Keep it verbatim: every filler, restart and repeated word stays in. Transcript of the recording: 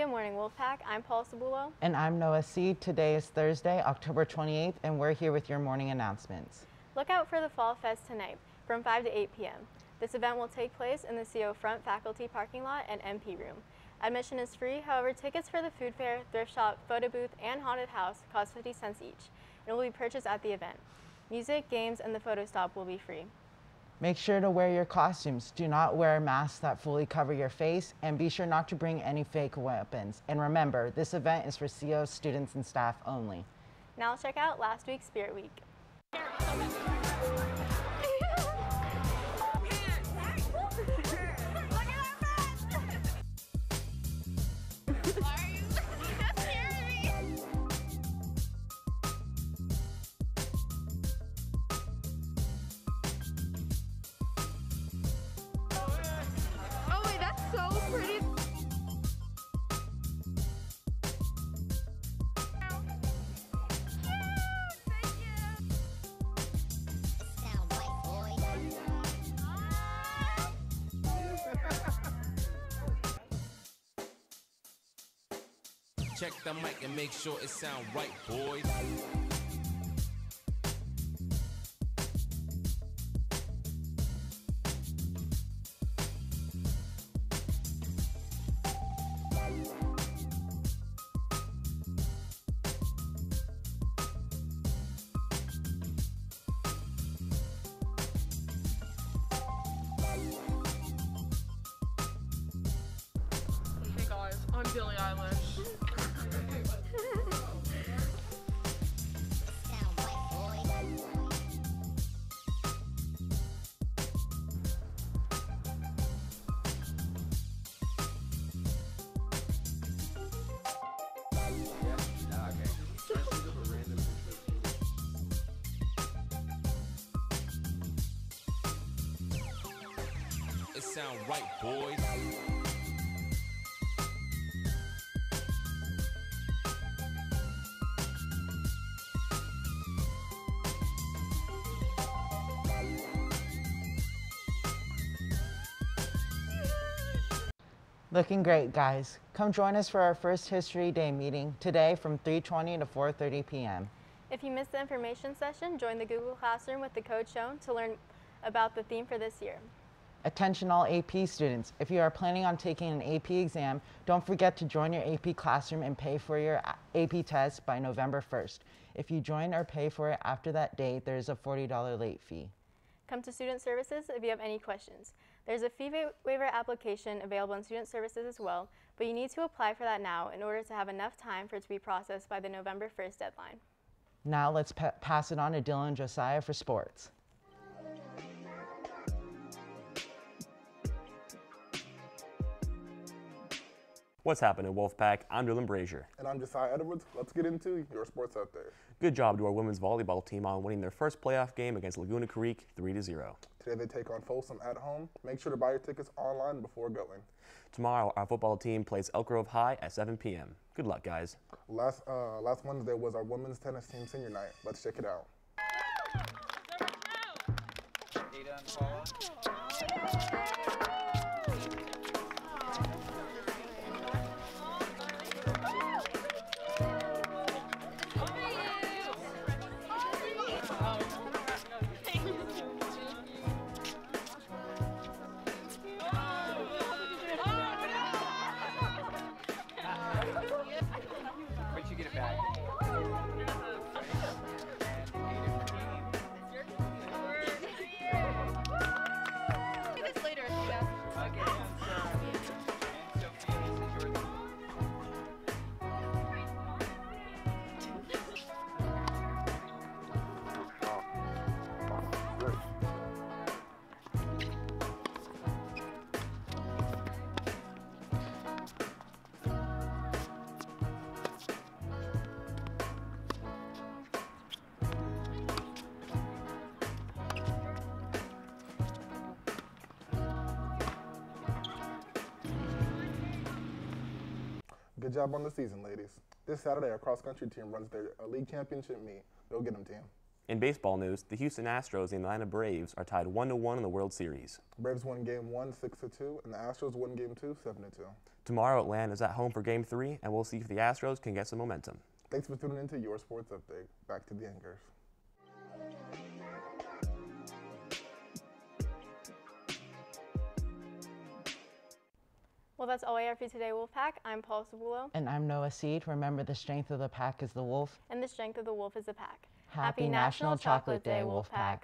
Good morning, Wolfpack. I'm Paul Sabulo. And I'm Noah C. Today is Thursday, October twenty-eighth, and we're here with your morning announcements. Look out for the Fall Fest tonight from five to eight p m This event will take place in the C O front faculty parking lot and M P room. Admission is free, however, tickets for the food fair, thrift shop, photo booth, and haunted house cost fifty cents each, and will be purchased at the event. Music, games, and the photo stop will be free. Make sure to wear your costumes. Do not wear masks that fully cover your face, and be sure not to bring any fake weapons. And remember, this event is for C O students and staff only. Now check out last week's Spirit Week. Check the mic and make sure it sound right, boys. Hey guys, I'm Billy Eilish. It sound right, boys. Looking great, guys. Come join us for our first History Day meeting today from three twenty to four thirty p m If you missed the information session, join the Google Classroom with the code shown to learn about the theme for this year. Attention all A P students, if you are planning on taking an A P exam, don't forget to join your A P classroom and pay for your A P test by November first. If you join or pay for it after that date, there is a forty dollar late fee. Come to Student Services if you have any questions. There's a fee wa- waiver application available in Student Services as well, but you need to apply for that now in order to have enough time for it to be processed by the November first deadline. Now let's pa- pass it on to Dylan and Josiah for sports. What's happening, Wolfpack? I'm Dylan Brazier. And I'm Josiah Edwards. Let's get into your sports out there. Good job to our women's volleyball team on winning their first playoff game against Laguna Creek three to zero. Today they take on Folsom at home. Make sure to buy your tickets online before going. Tomorrow our football team plays Elk Grove High at seven p m Good luck, guys. Last, uh, last Wednesday was our women's tennis team senior night. Let's check it out. Good job on the season, ladies. This Saturday, our cross-country team runs their league championship meet. Go get them, team. In baseball news, the Houston Astros and the Atlanta Braves are tied one to one in the World Series. Braves won Game one, six to two, and the Astros won Game two, seven to two. Tomorrow, Atlanta's at home for game three, and we'll see if the Astros can get some momentum. Thanks for tuning into your sports update. Back to the anchors. Well, that's all we have for you today, Wolfpack. I'm Paul Sabulo. And I'm Noah C. Remember, the strength of the pack is the wolf. And the strength of the wolf is the pack. Happy, Happy National, National Chocolate Day, Wolfpack.